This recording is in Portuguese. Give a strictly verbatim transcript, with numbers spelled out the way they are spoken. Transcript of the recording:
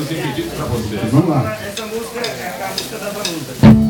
os impedidos para você. Vamos lá. Essa música é a música da Vanusa.